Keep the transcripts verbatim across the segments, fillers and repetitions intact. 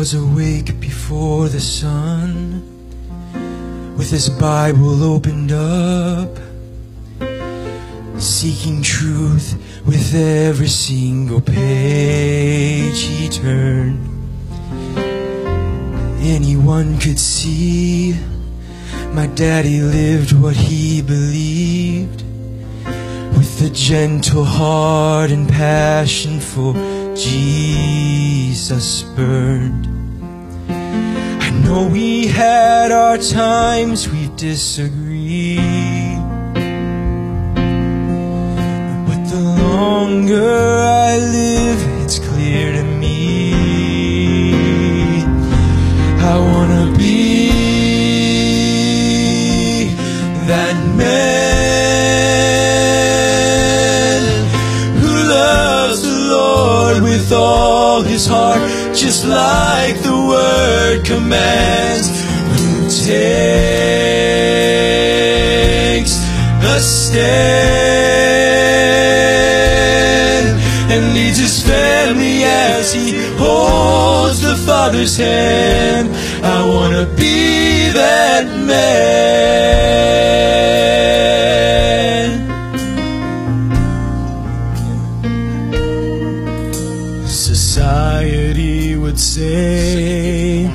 was awake before the sun, with his Bible opened up, seeking truth with every single page he turned. Anyone could see my daddy lived what he believed, with a gentle heart and passion for Jesus burned. I know we had our times we disagreed, but the longer I live, it's clear to me I wanna be that man. With all his heart, just like the word commands, who takes a stand and leads his family as he holds the Father's hand. I want to be that man. Society would say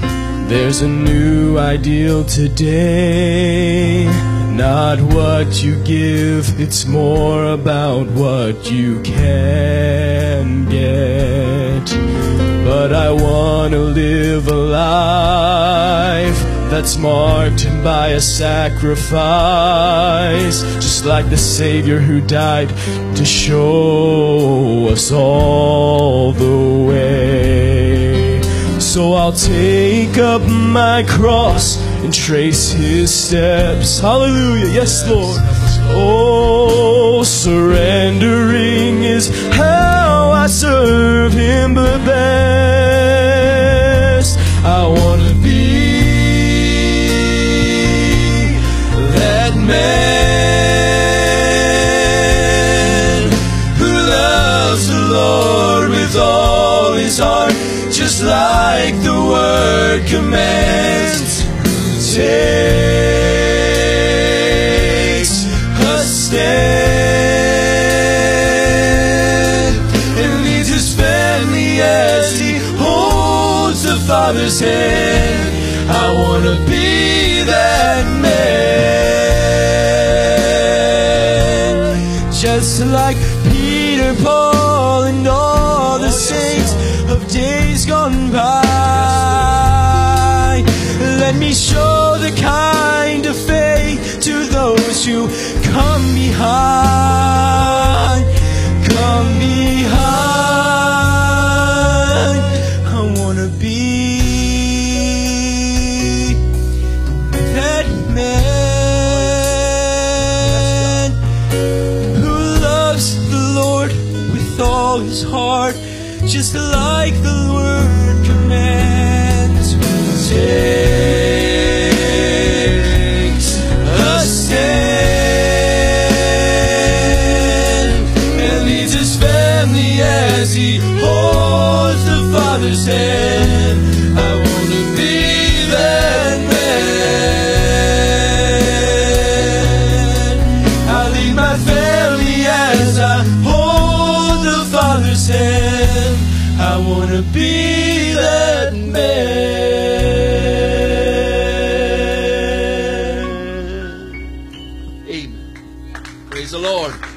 there's a new ideal today, not what you give, it's more about what you can get. But I want to live a life that's marked by a sacrifice, just like the Savior who died to show us all the way. So I'll take up my cross and trace his steps. Hallelujah, yes Lord. Oh, surrendering is how I serve him the best. I want to be man who loves the Lord with all his heart, just like the word commands, who takes a stand and leads his family as he holds the Father's hand. I want to be that man. Just like Peter, Paul, and all the saints of days gone by, let me show the kind of faith to those who come behind, come behind. I want to be that man. His heart, just like the word commands, who takes a stand and leads his family as he holds the Father's hand. I want to be that man. I lead my family as I hold Father's hand. I want to be that man. Amen. Praise the Lord.